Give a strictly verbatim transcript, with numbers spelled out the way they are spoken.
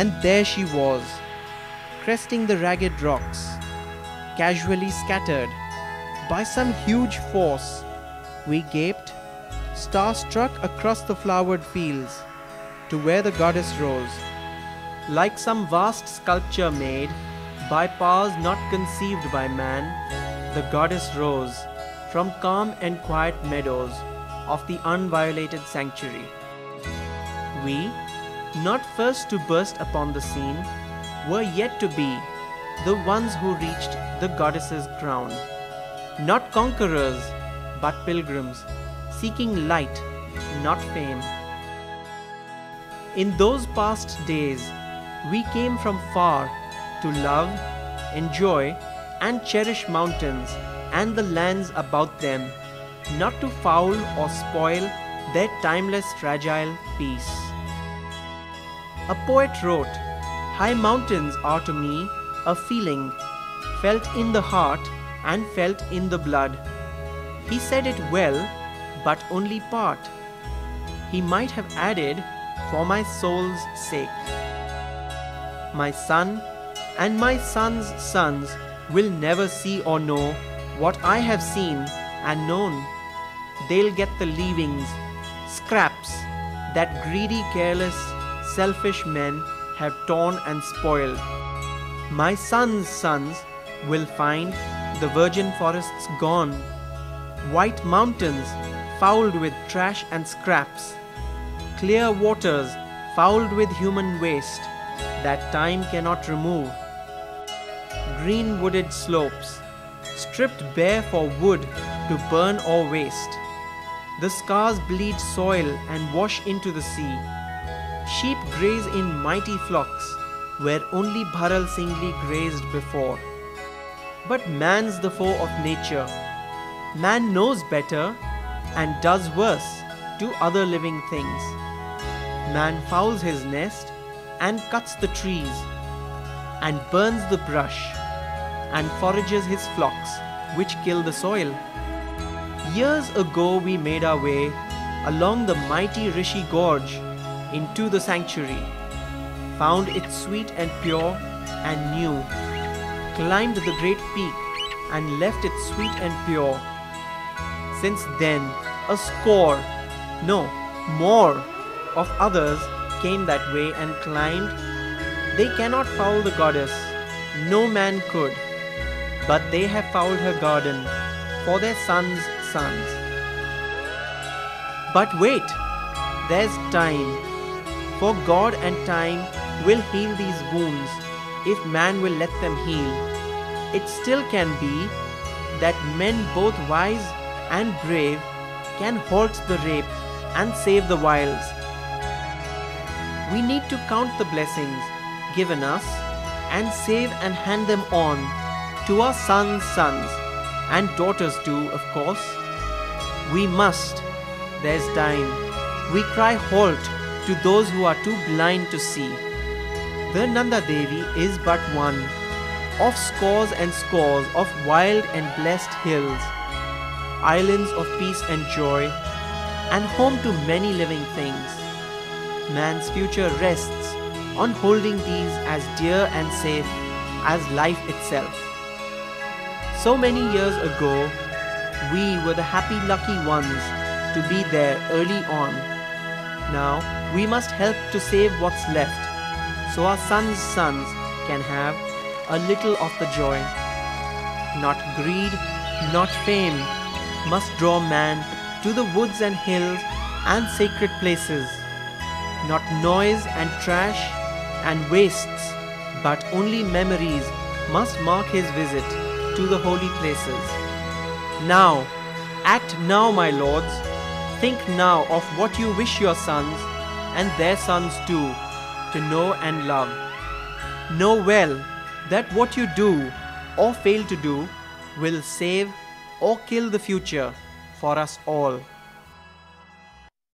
And there she was, cresting the ragged rocks, casually scattered by some huge force. We gaped, starstruck, across the flowered fields to where the goddess rose, like some vast sculpture made by powers not conceived by man. The goddess rose from calm and quiet meadows of the unviolated sanctuary. We, not first to burst upon the scene, were yet to be the ones who reached the goddess's crown. Not conquerors, but pilgrims, seeking light, not fame. In those past days, we came from far to love, enjoy, and cherish mountains and the lands about them, not to foul or spoil their timeless, fragile peace. A poet wrote, "High mountains are to me a feeling, felt in the heart and felt in the blood." He said it well, but only part. He might have added, "For my soul's sake." My son and my son's sons will never see or know what I have seen and known. They'll get the leavings, scraps, that greedy, careless, selfish men have torn and spoiled. My son's sons will find the virgin forests gone, white mountains fouled with trash and scraps, clear waters fouled with human waste that time cannot remove, green wooded slopes stripped bare for wood to burn or waste. The scars bleed soil and wash into the sea. Sheep graze in mighty flocks where only Bharal singly grazed before. But man's the foe of nature. Man knows better and does worse to other living things. Man fouls his nest and cuts the trees and burns the brush and forages his flocks, which kill the soil. Years ago we made our way along the mighty Rishi Gorge into the sanctuary, found it sweet and pure and new, climbed the great peak and left it sweet and pure. Since then, a score, no, more of others came that way and climbed. They cannot foul the goddess, no man could, but they have fouled her garden for their sons' sons. But wait, there's time, for God and time will heal these wounds if man will let them heal. It still can be that men both wise and brave can halt the rape and save the wiles. We need to count the blessings given us and save and hand them on to our sons' sons and daughters too, of course. We must. There's time. We cry halt to those who are too blind to see. The Nanda Devi is but one of scores and scores of wild and blessed hills, islands of peace and joy, and home to many living things. Man's future rests on holding these as dear and safe as life itself. So many years ago, we were the happy, lucky ones to be there early on. Now, we must help to save what's left, so our sons' sons can have a little of the joy. Not greed, not fame, must draw man to the woods and hills and sacred places. Not noise and trash and wastes, but only memories must mark his visit to the holy places. Now, act now, my lords. Think now of what you wish your sons and their sons too, to know and love. Know well that what you do or fail to do will save or kill the future for us all.